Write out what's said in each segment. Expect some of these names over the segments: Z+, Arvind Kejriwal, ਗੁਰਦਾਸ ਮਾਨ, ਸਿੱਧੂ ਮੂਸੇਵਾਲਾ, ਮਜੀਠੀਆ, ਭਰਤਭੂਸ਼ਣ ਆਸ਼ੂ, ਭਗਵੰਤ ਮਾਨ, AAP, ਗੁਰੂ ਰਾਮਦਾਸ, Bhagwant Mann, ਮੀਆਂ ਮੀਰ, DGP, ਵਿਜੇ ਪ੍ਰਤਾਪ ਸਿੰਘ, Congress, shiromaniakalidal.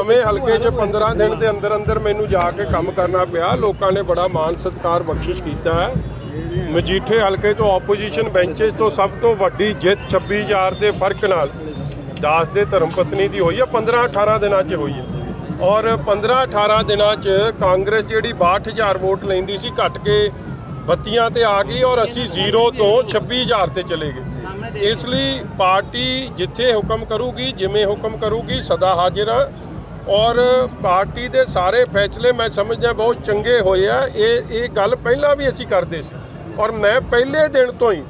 ਨਵੇਂ ਹਲਕੇ 'ਚ 15 ਦਿਨ ਦੇ ਅੰਦਰ ਅੰਦਰ ਮੈਨੂੰ ਜਾ ਕੇ ਕੰਮ ਕਰਨਾ ਪਿਆ। ਲੋਕਾਂ ਨੇ ਬੜਾ ਮਾਣ ਸਤਿਕਾਰ ਬਖਸ਼ਿਸ਼ ਕੀਤਾ ਹੈ। ਮਜੀਠੇ ਹਲਕੇ ਤੋਂ ਆਪੋਜੀਸ਼ਨ ਬੈਂਚਸ ਤੋਂ ਸਭ ਤੋਂ ਵੱਡੀ ਜਿੱਤ 26000 ਦੇ ਫਰਕ ਨਾਲ ਦਾਸ ਦੇ ਧਰਮ ਪਤਨੀ ਦੀ ਹੋਈ ਹੈ। 15-18 ਦਿਨਾਂ 'ਚ ਹੋਈ ਹੈ ਔਰ 15-18 ਦਿਨਾਂ 'ਚ ਕਾਂਗਰਸ ਜਿਹੜੀ 62000 ਵੋਟ ਲੈਂਦੀ ਸੀ ਘਟ ਕੇ 32 ਤੇ ਆ ਗਈ ਔਰ ਅਸੀਂ 0 ਤੋਂ 26000 ਤੇ ਚਲੇ ਗਏ। ਇਸ ਲਈ ਪਾਰਟੀ ਜਿੱਥੇ ਹੁਕਮ ਕਰੂਗੀ ਜਿਵੇਂ ਹੁਕਮ ਕਰੂਗੀ ਸਦਾ ਹਾਜ਼ਰ ਹਾਂ ਔਰ ਪਾਰਟੀ ਦੇ ਸਾਰੇ ਫੈਸਲੇ ਮੈਂ ਸਮਝਦਾ ਬਹੁਤ ਚੰਗੇ ਹੋਏ ਆ। ਇਹ ਗੱਲ ਪਹਿਲਾਂ ਵੀ ਅਸੀਂ ਕਰਦੇ ਸੀ ਔਰ ਮੈਂ ਪਹਿਲੇ ਦਿਨ ਤੋਂ ਹੀ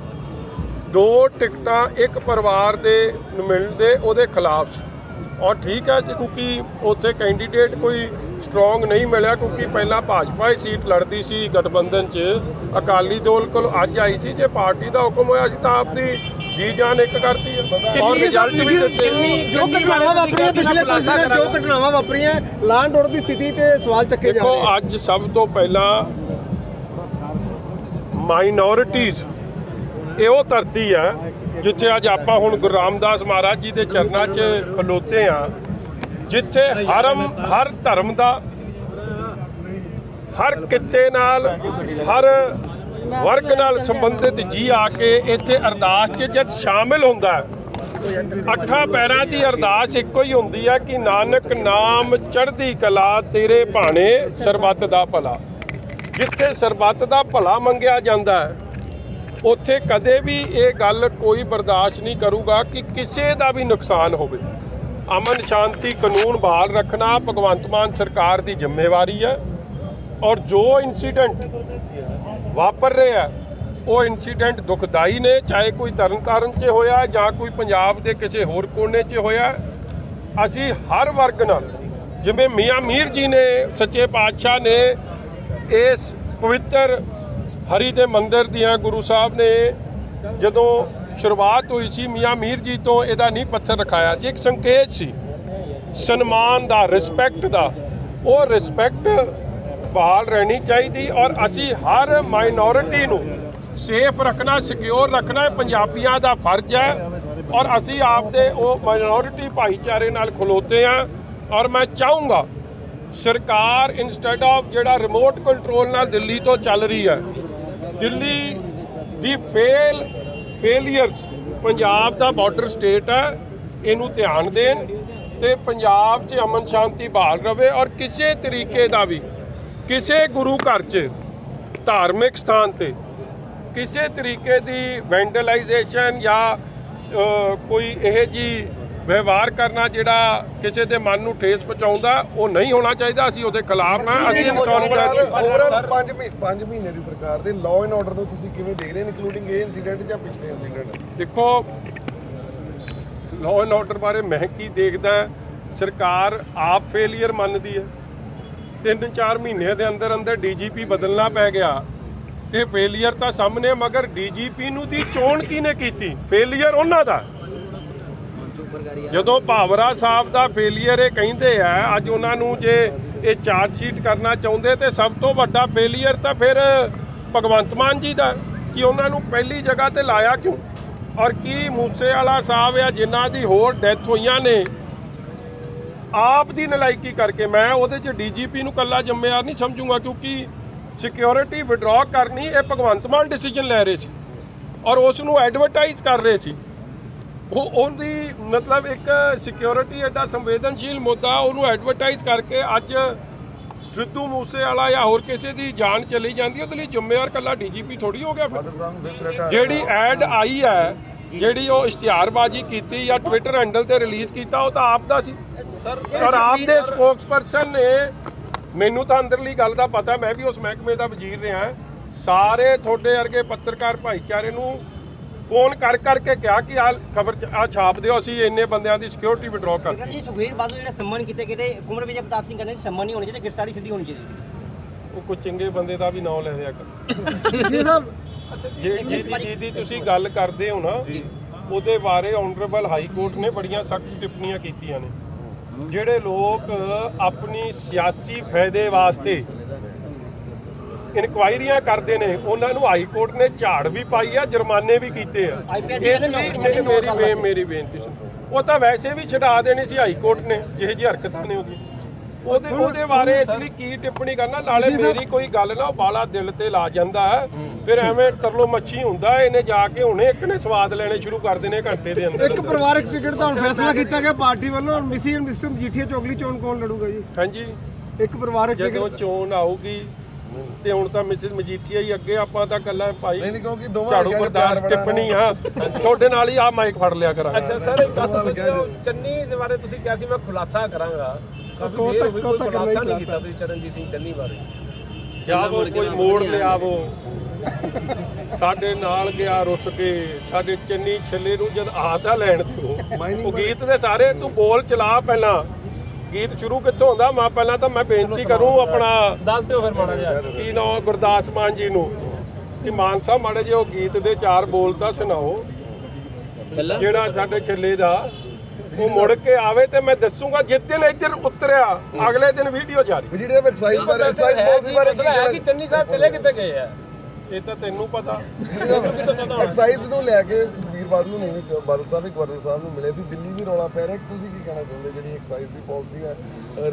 2 ਟਿਕਟਾਂ ਇੱਕ ਪਰਿਵਾਰ ਦੇ ਨੁਮਾਇੰਦੇ ਉਹਦੇ ਖਿਲਾਫ ਸੀ ਔਰ ਠੀਕ ਹੈ ਜੀ ਕਿਉਂਕਿ ਉੱਥੇ ਕੈਂਡੀਡੇਟ ਕੋਈ ਸਟਰੋਂਗ ਨਹੀਂ ਮਿਲਿਆ ਕਿਉਂਕਿ ਪਹਿਲਾਂ ਭਾਜਪਾ ਹੀ ਸੀਟ ਲੜਦੀ ਸੀ ਗਠਬੰਧਨ 'ਚ ਅਕਾਲੀ ਦਲ ਕੋਲ ਅੱਜ ਆਈ ਸੀ। ਜੇ ਪਾਰਟੀ ਦਾ ਹੁਕਮ ਹੋਇਆ ਸੀ ਤਾਂ ਆਪਦੀ ਜੀ ਜਾਨ ਇੱਕ ਕਰਤੀ ਹੈ ਔਰ ਰਿਜ਼ਲਟ ਵੀ ਦਿੱਤੇ। ਜੋ ਘਟਨਾਵਾਂ ਵਾਪਰੀਆਂ ਪਿਛਲੇ ਕੁਝ ਦਿਨ ਜੋ ਘਟਨਾਵਾਂ ਵਾਪਰੀਆਂ ਲਾਂ ਡੋਰ ਦੀ ਸਥਿਤੀ ਤੇ ਸਵਾਲ ਚੱਕੇ ਜਾ ਰਹੇ ਦੇਖੋ ਅੱਜ ਸਭ ਤੋਂ ਪਹਿਲਾਂ ਮਾਈਨੋਰਿਟੀਜ਼ ਇਹ ਉਹ ਧਰਤੀ ਹੈ ਜਿੱਥੇ ਅੱਜ ਆਪਾਂ ਹੁਣ ਗੁਰੂ ਰਾਮਦਾਸ ਮਹਾਰਾਜ ਜੀ ਦੇ ਚਰਨਾਂ 'ਚ ਖਲੋਤੇ ਹਾਂ ਜਿੱਥੇ ਹਰ ਧਰਮ ਦਾ ਹਰ ਕਿੱਤੇ ਨਾਲ ਹਰ ਵਰਗ ਨਾਲ ਸੰਬੰਧਿਤ ਜੀ ਆ ਕੇ ਇੱਥੇ ਅਰਦਾਸ 'ਚ ਜਦ ਸ਼ਾਮਿਲ ਹੁੰਦਾ ਹੈ। 8 ਪੈਰਾਂ ਦੀ ਅਰਦਾਸ ਇੱਕੋ ਹੀ ਹੁੰਦੀ ਹੈ ਕਿ ਨਾਨਕ ਨਾਮ ਚੜ੍ਹਦੀ ਕਲਾ ਤੇਰੇ ਭਾਣੇ ਸਰਬੱਤ ਦਾ ਭਲਾ। ਜਿੱਥੇ ਸਰਬੱਤ ਦਾ ਭਲਾ ਮੰਗਿਆ ਜਾਂਦਾ ਹੈ ਉੱਥੇ ਕਦੇ ਵੀ ਇਹ ਗੱਲ ਕੋਈ ਬਰਦਾਸ਼ਤ ਨਹੀਂ ਕਰੂਗਾ ਕਿ ਕਿਸੇ ਦਾ ਵੀ ਨੁਕਸਾਨ ਹੋਵੇ। ਅਮਨ ਸ਼ਾਂਤੀ ਕਾਨੂੰਨ ਬਹਾਲ ਰੱਖਣਾ ਭਗਵੰਤ ਮਾਨ ਸਰਕਾਰ ਦੀ ਜ਼ਿੰਮੇਵਾਰੀ ਹੈ ਔਰ ਜੋ ਇਨਸੀਡੈਂਟ ਵਾਪਰ ਰਹੇ ਆ ਉਹ ਇਨਸੀਡੈਂਟ ਦੁਖਦਾਈ ਨੇ ਚਾਹੇ ਕੋਈ ਤਰਨਤਾਰਨ 'ਚ ਹੋਇਆ ਜਾਂ ਕੋਈ ਪੰਜਾਬ ਦੇ ਕਿਸੇ ਹੋਰ ਕੋਨੇ 'ਚ ਹੋਇਆ। ਅਸੀਂ ਹਰ ਵਰਗ ਨਾਲ ਜਿਵੇਂ ਮੀਆਂ ਮੀਰ ਜੀ ਨੇ ਸੱਚੇ ਪਾਤਸ਼ਾਹ ਨੇ ਇਸ ਪਵਿੱਤਰ ਹਰੀ ਦੇ ਮੰਦਿਰ ਦੀਆਂ ਗੁਰੂ ਸਾਹਿਬ ਨੇ ਜਦੋਂ ਸ਼ੁਰੂਆਤ ਹੋਈ ਸੀ ਮੀਆਂ ਮੀਰ ਜੀ ਤੋਂ ਇਹਦਾ ਨਹੀਂ ਪੱਥਰ ਰਖਾਇਆ ਸੀ। ਇੱਕ ਸੰਕੇਤ ਸੀ ਸਨਮਾਨ ਦਾ ਰਿਸਪੈਕਟ ਦਾ ਉਹ ਰਿਸਪੈਕਟ ਬਹਾਲ ਰਹਿਣੀ ਚਾਹੀਦੀ ਔਰ ਅਸੀਂ ਹਰ ਮਾਈਨੋਰਿਟੀ ਨੂੰ ਸੇਫ ਰੱਖਣਾ ਸਿਕਿਉਰ ਰੱਖਣਾ ਪੰਜਾਬੀਆਂ ਦਾ ਫਰਜ਼ ਹੈ ਔਰ ਅਸੀਂ ਆਪਦੇ ਉਹ ਮਾਈਨੋਰਿਟੀ ਭਾਈਚਾਰੇ ਨਾਲ ਖਲੋਤੇ ਹਾਂ। ਔਰ ਮੈਂ ਚਾਹੂੰਗਾ ਸਰਕਾਰ ਇੰਸਟੈਡ ਆਫ ਜਿਹੜਾ ਰਿਮੋਟ ਕੰਟਰੋਲ ਨਾਲ ਦਿੱਲੀ ਤੋਂ ਚੱਲ ਰਹੀ ਹੈ ਦਿੱਲੀ ਦੀ ਫੇਲੀਅਰਸ ਪੰਜਾਬ ਦਾ ਬਾਰਡਰ ਸਟੇਟ ਹੈ ਇਹਨੂੰ ਧਿਆਨ ਦੇਣ ਤੇ ਪੰਜਾਬ 'ਚ ਅਮਨ ਸ਼ਾਂਤੀ ਬਹਾਲ ਰਵੇ ਔਰ ਕਿਸੇ ਤਰੀਕੇ ਦਾ ਵੀ ਕਿਸੇ ਗੁਰੂ ਘਰ 'ਚ ਧਾਰਮਿਕ ਸਥਾਨ ਤੇ ਕਿਸੇ ਤਰੀਕੇ ਦੀ ਵੈਂਡਲਾਈਜੇਸ਼ਨ ਜਾਂ ਕੋਈ ਇਹ ਜਿਹੀ ਵਿਵਹਾਰ ਕਰਨਾ ਜਿਹੜਾ ਕਿਸੇ ਦੇ ਮਨ ਨੂੰ ਠੇਸ ਪਹੁੰਚਾਉਂਦਾ ਉਹ ਨਹੀਂ ਹੋਣਾ ਚਾਹੀਦਾ। ਅਸੀਂ ਉਹਦੇ ਖਿਲਾਫ ਹਾਂ। ਅਸੀਂ ਇਨਸਾਨੀਅਤ 5 ਮਹੀਨੇ ਦੀ ਸਰਕਾਰ ਦੇ ਲਾਅ ਐਂਡ ਆਰਡਰ ਨੂੰ ਤੁਸੀਂ ਕਿਵੇਂ ਦੇਖ ਰਹੇ ਇਨਕਲੂਡਿੰਗ ਇਹ ਇਨਸੀਡੈਂਟ ਜਾਂ ਪਿਛਲੇ ਇਨਸੀਡੈਂਟ? ਦੇਖੋ ਲਾਅ ਐਂਡ ਆਰਡਰ ਬਾਰੇ ਮੈਂ ਕੀ ਦੇਖਦਾ ਸਰਕਾਰ ਆਪ ਫੇਲੀਅਰ ਮੰਨਦੀ ਹੈ। 3-4 ਮਹੀਨਿਆਂ ਦੇ ਅੰਦਰ ਅੰਦਰ DGP ਬਦਲਣਾ ਪੈ ਗਿਆ ਤੇ ਫੇਲੀਅਰ ਤਾਂ ਸਾਹਮਣੇ ਮਗਰ DGP ਨੂੰ ਦੀ ਚੋਣ ਕਿਹਨੇ ਕੀਤੀ? ਫੇਲੀਅਰ ਉਹਨਾਂ ਦਾ। ਜਦੋਂ ਭਾਵਰਾ ਸਾਹਿਬ ਦਾ ਫੇਲੀਅਰ ਇਹ ਕਹਿੰਦੇ ਆ ਅੱਜ ਉਹਨਾਂ ਨੂੰ ਜੇ ਇਹ ਚਾਰਜ ਸ਼ੀਟ ਕਰਨਾ ਚਾਹੁੰਦੇ ਤੇ ਸਭ ਤੋਂ ਵੱਡਾ ਫੇਲੀਅਰ ਤਾਂ ਫਿਰ ਭਗਵੰਤ ਮਾਨ ਜੀ ਦਾ ਕਿ ਉਹਨਾਂ ਨੂੰ ਪਹਿਲੀ ਜਗ੍ਹਾ ਤੇ ਲਾਇਆ ਕਿਉਂ? ਔਰ ਕੀ ਮੂਸੇਵਾਲਾ ਸਾਹਿਬ ਆ ਜਿਨ੍ਹਾਂ ਦੀ ਹੋਰ ਡੈਥ ਹੋਈਆਂ ਨੇ ਆਪ ਦੀ ਨਲਾਇਕੀ ਕਰਕੇ? ਮੈਂ ਉਹਦੇ 'ਚ DGP ਨੂੰ ਇਕੱਲਾ ਜ਼ਿੰਮੇਵਾਰ ਨਹੀਂ ਸਮਝੂੰਗਾ ਕਿਉਂਕਿ ਸਿਕਿਉਰਿਟੀ ਵਿਡਰਾ ਕਰਨੀ ਇਹ ਭਗਵੰਤ ਮਾਨ ਡਿਸੀਜਨ ਲੈ ਰਹੇ ਸੀ ਔਰ ਉਸ ਨੂੰ ਐਡਵਰਟਾਈਜ਼ ਕਰ ਰਹੇ ਸੀ। ਉਹ ਉਹਦੀ ਮਤਲਬ ਇੱਕ ਸਿਕਿਉਰਿਟੀ ਐਡਾ ਸੰਵੇਦਨਸ਼ੀਲ ਮੁੱਦਾ ਉਹਨੂੰ ਐਡਵਰਟਾਈਜ਼ ਕਰਕੇ ਅੱਜ ਸਿੱਧੂ ਮੂਸੇਵਾਲਾ ਜਾਂ ਹੋਰ ਕਿਸੇ ਦੀ ਜਾਨ ਚਲੀ ਜਾਂਦੀ ਉਹਦੇ ਲਈ ਜ਼ਿੰਮੇਵਾਰ ਇਕੱਲਾ DGP ਥੋੜ੍ਹੀ ਹੋ ਗਿਆ। ਫਿਰ ਜਿਹੜੀ ਐਡ ਆਈ ਹੈ ਜਿਹੜੀ ਉਹ ਇਸ਼ਤਿਹਾਰਬਾਜ਼ੀ ਕੀਤੀ ਜਾਂ ਟਵਿੱਟਰ ਹੈਂਡਲ ਤੇ ਰਿਲੀਜ਼ ਕੀਤਾ ਉਹ ਤਾਂ ਆਪ ਦਾ ਸੀ ਔਰ ਆਪ ਦੇ ਸਪੋਕਸਪਰਸਨ ਨੇ। ਮੈਨੂੰ ਤਾਂ ਅੰਦਰਲੀ ਗੱਲ ਦਾ ਪਤਾ ਮੈਂ ਵੀ ਉਸ ਮਹਿਕਮੇ ਦਾ ਵਜ਼ੀਰ ਰਿਹਾ। ਸਾਰੇ ਤੁਹਾਡੇ ਵਰਗੇ ਪੱਤਰਕਾਰ ਭਾਈਚਾਰੇ ਨੂੰ ਫੋਨ ਕਰ ਕਰਕੇ ਕਿਹਾ ਕਿ ਆ ਖਬਰ ਆ ਛਾਪ ਦਿਓ ਅਸੀਂ ਇੰਨੇ ਬੰਦਿਆਂ ਦੀ ਸਿਕਿਉਰਿਟੀ ਵਿਡਰਾ ਕਰ ਜੀ। ਸੁਖਵੀਰ ਬਾਦਲ ਜਿਹੜਾ ਸੰਮਨ ਕੀਤੇ ਕਿਤੇ ਕੁਮਰ ਵਿਜੇ ਪ੍ਰਤਾਪ ਸਿੰਘ ਕਹਿੰਦੇ ਸੰਮਨ ਨਹੀਂ ਹੋਣੀ ਚਾਹੀਦੀ ਗ੍ਰਿਫਤਾਰੀ ਸਿੱਧੀ ਹੋਣੀ ਚਾਹੀਦੀ। ਉਹ ਕੋਈ ਚੰਗੇ ਬੰਦੇ ਦਾ ਵੀ ਨਾਂ ਲੈ ਰਿਹਾ ਕਰ ਜੀ ਸਾਹਿਬ। ਅੱਛਾ ਜੀ ਤੁਸੀਂ ਗੱਲ ਕਰਦੇ ਹੋ ਨਾ ਉਹਦੇ ਬਾਰੇ ਆਨਰੇਬਲ ਹਾਈ ਕੋਰਟ ਨੇ ਬੜੀਆਂ ਸਖਤ ਟਿੱਪਣੀਆਂ ਕੀਤੀਆਂ ਨੇ। ਜਿਹੜੇ ਲੋਕ ਆਪਣੀ ਸਿਆਸੀ ਫਾਇਦੇ ਵਾਸਤੇ ਇਨਕੁਆਇਰੀਆਂ ਕਰਦੇ ਨੇ ਉਹਨਾਂ ਨੂੰ ਹਾਈ ਕੋਰਟ ਨੇ ਝਾੜ ਵੀ ਪਾਈ ਆ ਜੁਰਮਾਨੇ ਵੀ ਕੀਤੇ ਆ। ਮੇਰੀ ਬੇਨਤੀ वो तो वैसे भी छड़ा देनी सी हाई कोर्ट ने जिहे जी हरकतां ने ਉਹਦੇ ਬਾਰੇ ਐਕਚੁਅਲੀ ਕੀ ਟਿੱਪਣੀ ਕਰਨਾ। ਨਾਲੇ ਮੇਰੀ ਕੋਈ ਗੱਲ ਨਾ ਬਾਲਾ ਦਿਲ ਤੇ ਲਾ ਜਾਂਦਾ ਹੈ, ਫਿਰ ਐਵੇਂ ਤਰਲੋ ਮੱਛੀ ਹੁੰਦਾ। ਇਹਨੇ ਜਾ ਕੇ ਹੁਣੇ ਇੱਕ ਨੇ ਸਵਾਦ ਲੈਣੇ ਸ਼ੁਰੂ ਕਰ ਦੇਣੇ ਘੰਟੇ ਦੇ ਅੰਦਰ। ਇੱਕ ਪਰਿਵਾਰਕ ਟਿਕਟ ਦਾ ਹੁਣ ਫੈਸਲਾ ਕੀਤਾ ਗਿਆ ਪਾਰਟੀ ਵੱਲੋਂ। ਮਿਸੀ ਮਿਸਟਰ ਜੀਠੀਆ ਚੋਗਲੀ ਚੋਣ ਕੌਣ ਲੜੂਗਾ ਜੀ? ਹਾਂਜੀ, ਇੱਕ ਪਰਿਵਾਰਕ ਟਿਕਟ ਜਦੋਂ ਚੋਣ ਆਊਗੀ ਤੇ ਹੁਣ ਤਾਂ ਮਿਸ ਮਜੀਠੀਆ ਹੀ ਅੱਗੇ। ਆਪਾਂ ਤਾਂ ਕੱਲਾ ਭਾਈ ਨਹੀਂ ਕਿਉਂਕਿ ਦੋਵਾਂ ਝਾੜੂ ਬਰਦਾਸ਼ਤ ਟਿੱਪਣੀ ਆ ਤੁਹਾਡੇ ਨਾਲ ਹੀ। ਆ ਮਾਈਕ ਫੜ ਲਿਆ ਕਰਾਂ। ਅੱਛਾ ਸਰ, ਇੱਕ ਗੱਲ ਦੱਸੋ, ਚੰਨੀ ਦੇ ਬਾਰੇ ਤੁਸੀਂ ਕਿਹਾ ਸੀ ਮੈਂ ਖੁਲਾਸਾ ਕਰਾਂਗਾ। गीत शुरू कितों होंदा? मैं पहला तो मैं बेनती करूं अपना की ना गुरदास मान जी नूं कि मान साहब माड़े जे गीत दे चार बोल तां सुणाओ जिहड़ा साडे छल्ले दा वो मुड़ के आवे तो मैं दसूंगा। जिस दिन इधर उतरिया अगले दिन वीडियो जारी। चन्नी साहब चले कितने गए हैं ये तो तेनू पता। एक्साइज नूं लेके सुखबीर बादल नूं नहीं बादल साहब एक गवर्नर साहब नूं मिले सी। दिल्ली भी रौला पै रहा। तुसीं की कहना चाहुंदे जिहड़ी एक्साइज दी पॉलिसी है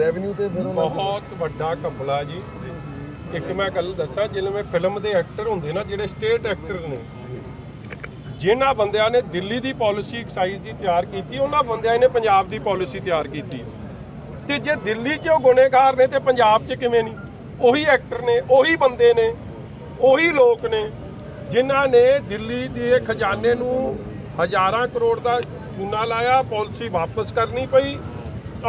रेवेन्यू ते फिर बहुत वड्डा घपला जी। एक मैं गल दस्सां, जिवें फिल्म दे एक्टर हुंदे ना जिहड़े स्टेट एक्टर ने, जिन्होंने बंदियां ने दिल्ली की पॉलिसी एक्साइज की तैयार की, उन्होंने बंदियां ने पंजाब की पॉलिसी तैयार की। तो जे दिल्ली वो गुनेगार ने तो पंजाब च किवें नहीं? उही एक्टर ने, उही बंदे ने, उही लोग ने जिन्होंने दिल्ली के खजाने नूं हज़ारां करोड़ का चूना लाया। पॉलिसी वापस करनी पई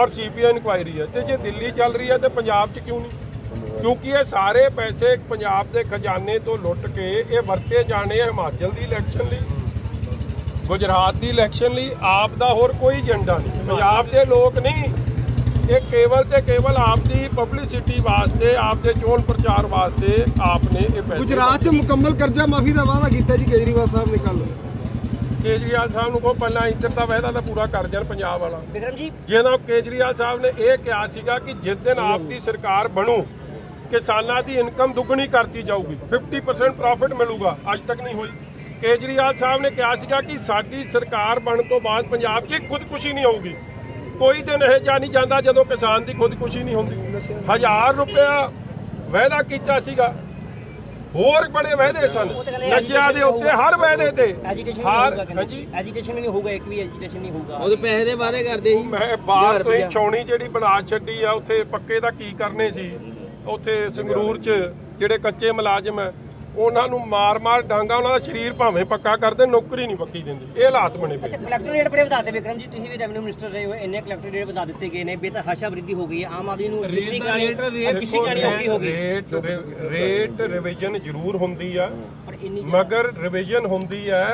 और सीबीआई इंक्वायरी है। तो जे दिल्ली चल रही है तो पंजाब च क्यों नहीं? क्योंकि ये सारे पैसे पंजाब के खजाने तो लुट के ये वरते जाने हिमाचल की इलैक्शन लिए, गुजरात की इलैक्शन लिए। आप दा होर कोई एजेंडा नहीं। पंजाब के लोग नहीं, ये केवल तो केवल आपकी पब्लिसिटी वास्ते, आपके चोन प्रचार वास्ते आपने ये पैसे। गुजरात में मुकम्मल कर्जा माफी का वादा किया जी केजरीवाल साहब ने कल। केजरीवाल साहब को पहला इधर का वायदा तो पूरा कर जान पंजाब वाला। जिन्होंने केजरीवाल साहब ने यह कहा कि जिस दिन आपकी सरकार बनू किसानों की इनकम दुगनी करती जाऊगी, 50% प्रॉफिट मिलेगा। अज तक नहीं हुई। केजरीवाल साहब ने कहा कि साडी सरकार बन तो बाद पंजाब च खुदकुशी नहीं होगी। कोई दिन यह जा नहीं जाता जदों किसान की खुदकुशी नहीं होंगी। 1000 रुपया वायदा किया सीगा, होर बड़े वायदे सन नशा के उत्ते। हर वायदे ते एजुकेशन नहीं होगा, एक भी एजुकेशन नहीं होगा। उदों पैसे दे वादे करदे सी। मैं बाहर तो छौणी जिहड़ी बना छड्डी आ उत्थे पक्के दा की करने सी। उत्थे संगरूर च जिहड़े कच्चे मुलाजम है उन्होंने मार मार डांगा, उन्होंने शरीर भावें पक्का करते, नौकरी नहीं पक्की देंगे। ये हालात बने पे। अच्छा, कलैक्टर रेट बड़े वधा दिते विक्रम जी, तुसीं भी रेवेन्यू मिनिस्टर रहे हो। इन्ने कलैक्टर रेट वधा दिते गए ने, बेतहाशा वृद्धि हो गई है। आम आदमी नूं किसी गाड़ी औखी हो गई। रेट रिविजन जरूर हुंदी है, मगर रिविजन हुंदी है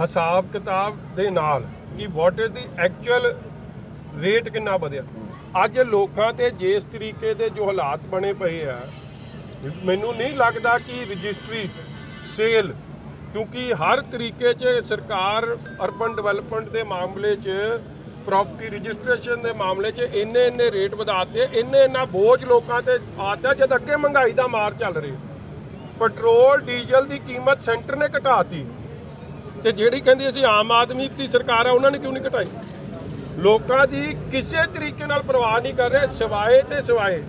हिसाब किताब दे नाल कि what is the actual rate कितना वधिया। अज लोगों के जिस तरीके के जो हालात बने पे है, मैनू नहीं लगता कि रजिस्ट्री सेल, क्योंकि हर तरीके से सरकार अर्बन डिवेलपमेंट के मामले च प्रॉपर्टी रजिस्ट्रेशन के मामले च इन्ने इन्ने रेट वधाते, इन्ने इन्ना बोझ लोगों से आता। जब अगे महंगाई का मार चल रही, पेट्रोल डीजल की कीमत सेंटर ने घटाती, तो जिहड़ी कहंदी असीं आम आदमी की सरकार है उन्होंने क्यों नहीं घटाई? लोगों की किसी तरीके परवाह नहीं कर रहे, सिवाए तो सिवाए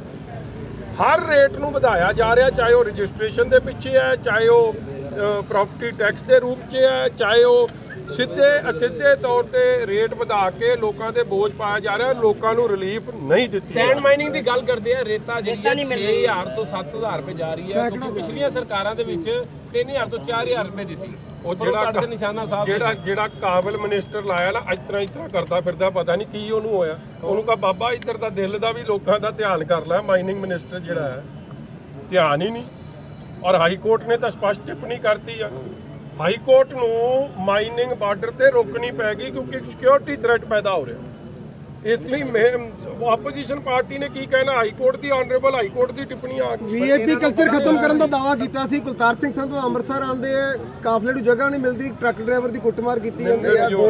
हर रेट में बढ़ाया जा रहा। चाहे वह रजिस्ट्रेशन के पिछे है, चाहे वह प्रॉपर्टी टैक्स के रूप में है, चाहे वह सीधे असीधे तौर पर रेट बढ़ा के लोगों के बोझ पाया जा रहा। लोगों को रिलीफ नहीं दिती। सैंड माइनिंग की गल करते हैं, रेता जी 6,000 तो 7,000 रुपये जा रही है। तो पिछलिया सरकारों के 3,000 तो 4,000 रुपये दी सी। काबिल मिनिस्टर लाया ना इस तरह करता फिरदा, पता नहीं की ओनू होया। ओनू का बाबा इधर का दिल का भी लोगों का ध्यान कर ला। माइनिंग मिनिस्टर जिहड़ा है ध्यान ही नहीं। और हाई कोर्ट ने तो स्पष्ट टिप्पणी करती है। हाई कोर्ट नूं माइनिंग बार्डर ते रोकनी पैगी क्योंकि सिक्योरिटी थ्रेट पैदा हो रहा। इसलिए मैं ऑपोजिशन पार्टी ने की कहना, हाई कोर्ट की ऑनरेबल हाई कोर्ट की टिप्पणी आ गई। वीएपी कल्चर खत्म करने का दावा किया सी। कुलतार सिंह संधू अमृतसर आंदे काफले नूं जगह नहीं मिलती, ट्रक ड्राइवर की कुटमार की जाती है।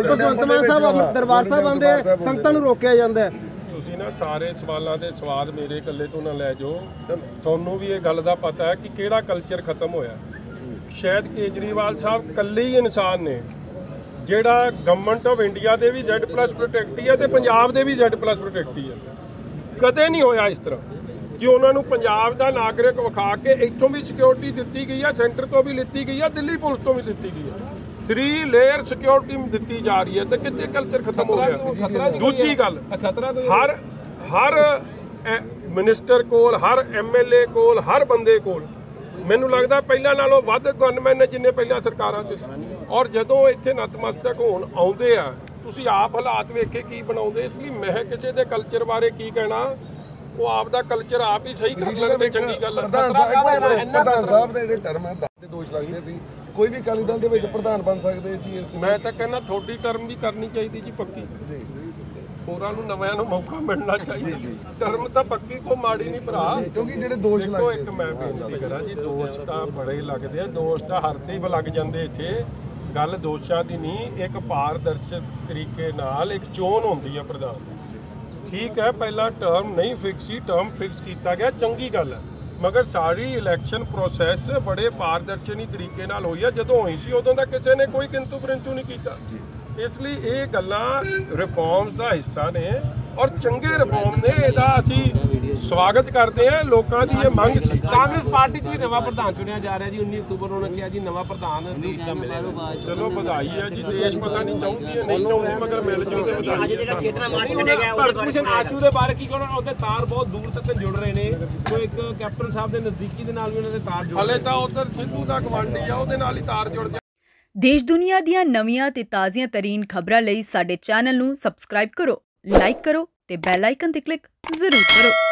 भगवंत मान साहब दरबार साहब आंदे संगतां नूं रोकिया जांदा है। तुसीं ना सारे सवालों के सवाल मेरे कल्ले तो ना लै जाओ। तुहानूं भी ये गल दा पता है कि किहड़ा कल्चर खत्म होया। शायद केजरीवाल साहब कल्ले ही इंसान ने ਜਿਹੜਾ गवर्नमेंट ऑफ इंडिया ਦੇ ਵੀ Z+ ਪ੍ਰੋਟੈਕਟ ਹੀ ਹੈ ਤੇ ਪੰਜਾਬ ਦੇ ਵੀ Z+ ਪ੍ਰੋਟੈਕਟ ਹੀ ਹੈ। ਕਦੇ ਨਹੀਂ ਹੋਇਆ ਇਸ ਤਰ੍ਹਾਂ ਕਿ ਉਹਨਾਂ ਨੂੰ ਪੰਜਾਬ ਦਾ ਨਾਗਰਿਕ ਵਿਖਾ ਕੇ ਇੱਥੋਂ ਵੀ ਸਿਕਿਉਰਿਟੀ ਦਿੱਤੀ ਗਈ ਹੈ, ਸੈਂਟਰ ਤੋਂ ਵੀ ਲਿੱਤੀ ਗਈ ਹੈ, ਦਿੱਲੀ ਪੁਲਿਸ ਤੋਂ ਵੀ ਦਿੱਤੀ ਗਈ ਹੈ। 3 ਲੇਅਰ ਸਿਕਿਉਰਿਟੀ ਦਿੱਤੀ ਜਾ ਰਹੀ ਹੈ ਤੇ ਕਿਤੇ ਕਲਚਰ ਖਤਮ ਹੋ ਗਿਆ। ਦੂਜੀ ਗੱਲ, ਹਰ ਮਿਨਿਸਟਰ ਕੋਲ, ਹਰ MLA ਕੋਲ, ਹਰ ਬੰਦੇ ਕੋਲ ਮੈਨੂੰ ਲੱਗਦਾ ਪਹਿਲਾਂ ਨਾਲੋਂ ਵੱਧ ਗਨਮੈਨ ਨੇ ਜਿੰਨੇ ਪਹਿਲਾਂ ਸਰਕਾਰਾਂ 'ਚ ਸੀ। ਔਰ ਜਦੋਂ ਇੱਥੇ ਨਤਮਸਤਕ ਹੋਣ ਆਉਂਦੇ ਆ, ਤੁਸੀਂ ਆਪ ਹਾਲਾਤ ਵੇਖੇ ਕੀ ਬਣਾਉਂਦੇ। ਇਸ ਲਈ ਮੈਂ ਕਿਸੇ ਦੇ ਕਲਚਰ ਬਾਰੇ ਕੀ ਕਹਿਣਾ, ਉਹ ਆਪ ਦਾ ਕਲਚਰ ਆਪ ਹੀ ਸਹੀ ਕਰ ਲੈਣ ਤੇ ਚੰਗੀ ਗੱਲ ਹੈ। ਪ੍ਰਧਾਨ ਸਾਹਿਬ ਦੇ ਜਿਹੜੇ ਟਰਮ ਹੈ ਦੇ ਦੋਸ਼ ਲੱਗਦੇ ਸੀ, ਕੋਈ ਵੀ ਅਕਾਲੀ ਦਲ ਦੇ ਵਿੱਚ ਪ੍ਰਧਾਨ ਬਣ ਸਕਦੇ ਜੀ। ਮੈਂ ਤਾਂ ਕਹਿੰਦਾ ਤੁਹਾਡੀ ਟਰਮ ਵੀ ਕਰਨੀ ਚਾਹੀਦੀ ਜੀ ਪੱਕੀ, ਹੋਰਾਂ ਨੂੰ ਨਵਿਆਂ ਨੂੰ ਮੌਕਾ ਮਿਲਣਾ ਚਾਹੀਦਾ। ਟਰਮ ਤਾਂ ਪੱਕੀ ਕੋ ਮਾੜੀ ਨਹੀਂ ਭਰਾ, ਕਿਉਂਕਿ ਜਿਹੜੇ ਦੋਸ਼ ਲੱਗਦੇ ਇੱਕ ਮੈਂ ਬੇਨਤੀ ਕਰਾਂ ਜੀ, ਦੋਸ਼ ਤਾਂ ਬੜੇ ਲੱਗਦੇ ਆ, ਦੋਸ਼ ਤਾਂ ਹਰ ਤੇ ਲੱਗ ਜਾਂਦੇ। ਇੱਥੇ ਗੱਲ ਦੋਸ਼ਾਂ ਦੀ ਨਹੀਂ, ਇੱਕ ਪਾਰਦਰਸ਼ਕ ਤਰੀਕੇ ਨਾਲ ਇੱਕ ਚੋਣ ਹੁੰਦੀ ਹੈ ਪ੍ਰਧਾਨ ਦੀ। ਠੀਕ ਹੈ, ਪਹਿਲਾਂ ਟਰਮ ਨਹੀਂ ਫਿਕਸ ਸੀ, ਟਰਮ ਫਿਕਸ ਕੀਤਾ ਗਿਆ, ਚੰਗੀ ਗੱਲ ਹੈ, ਮਗਰ ਸਾਰੀ ਇਲੈਕਸ਼ਨ ਪ੍ਰੋਸੈਸ ਬੜੇ ਪਾਰਦਰਸ਼ਨੀ ਤਰੀਕੇ ਨਾਲ ਹੋਈ ਹੈ। ਜਦੋਂ ਹੋਈ ਸੀ ਉਦੋਂ ਦਾ ਕਿਸੇ ਨੇ ਕੋਈ ਕਿੰਤੂ ਪਰੰਤੂ ਨਹੀਂ ਕੀਤਾ। ਇਸ ਲਈ ਇਹ ਗੱਲਾਂ ਰਿਫਾਰਮਸ ਦਾ ਹਿੱਸਾ ਨੇ ਔਰ ਚੰਗੇ ਰਿਫਾਰਮ ਨੇ, ਇਹਦਾ ਅਸੀਂ ਸਵਾਗਤ ਕਰਦੇ ਹਾਂ। ਲੋਕਾਂ ਦੀ ਇਹ ਮੰਗ ਸੀ। ਕਾਂਗਰਸ ਪਾਰਟੀ 'ਚ ਵੀ ਨਵਾਂ ਪ੍ਰਧਾਨ ਚੁਣਿਆ ਜਾ ਰਿਹਾ ਜੀ, 19 ਅਕਤੂਬਰ ਨੂੰ ਉਹਨਾਂ ਕਿਹਾ ਜੀ ਨਵਾਂ ਪ੍ਰਧਾਨ ਦੇਸ਼ ਦਾ ਮਿਲੇਗਾ। ਚਲੋ ਵਧਾਈ ਹੈ ਜੀ, ਦੇਸ਼ ਪਤਾ ਨਹੀਂ ਚਾਹੁੰਦੀ ਹੈ ਨਹੀਂ ਚਾਹੁੰਦੀ, ਮਗਰ ਮਿਲ ਜੂ ਤੇ ਵਧਾਈ। ਭਰਤਭੂਸ਼ਣ ਆਸ਼ੂ ਦੇ ਬਾਰੇ ਕੀ ਕਹਣਾ, ਉਹਦੇ ਤਾਰ ਬਹੁਤ ਦੂਰ ਤੱਕ ਜੁੜ ਰਹੇ ਨੇ, ਕੋਈ ਇੱਕ ਕੈਪਟਨ ਸਾਹਿਬ ਦੇ ਨਜ਼ਦੀਕੀ ਦੇ ਨਾਲ ਵੀ ਉਹਨਾਂ ਦੇ ਤਾਰ ਜੁੜ ਰਹੇ। ਹਲੇ ਤਾਂ ਉਧਰ ਸਿੱਧੂ ਦਾ ਗਵਾਂਢੀ ਆ, ਉਹਦੇ ਨਾਲ ਹੀ ਤਾਰ ਜੁੜ ਗਿਆ। देश दुनिया दियां नवियां ते ताज़ियां तरीन खबरां लई साडे चैनल नूं सबसक्राइब करो, लाइक करो ते बैल आइकन ते क्लिक जरूर करो।